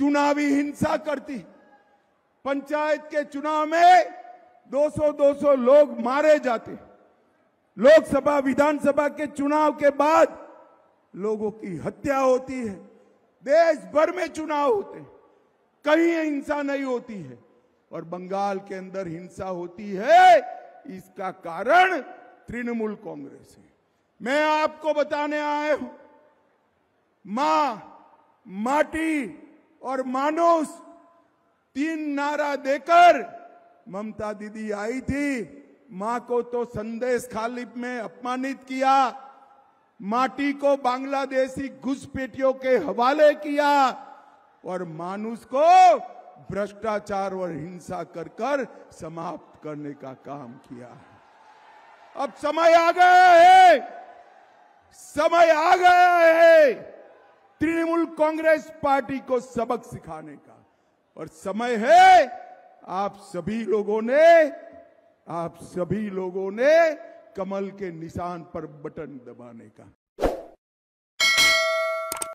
चुनावी हिंसा करती। पंचायत के चुनाव में 200-200 लोग मारे जाते। लोकसभा विधानसभा के चुनाव के बाद लोगों की हत्या होती है। देश भर में चुनाव होते हैं, कहीं हिंसा नहीं होती है, और बंगाल के अंदर हिंसा होती है। इसका कारण तृणमूल कांग्रेस है। मैं आपको बताने आया हूं, मां, माटी और मानुष, तीन नारा देकर ममता दीदी आई थी। मां को तो संदेश खालिब में अपमानित किया, माटी को बांग्लादेशी घुसपैठियों के हवाले किया, और मानुष को भ्रष्टाचार और हिंसा कर समाप्त करने का काम किया। अब समय आ गया है, समय आ गया है तृणमूल कांग्रेस पार्टी को सबक सिखाने का, और समय है आप सभी लोगों ने कमल के निशान पर बटन दबाने का।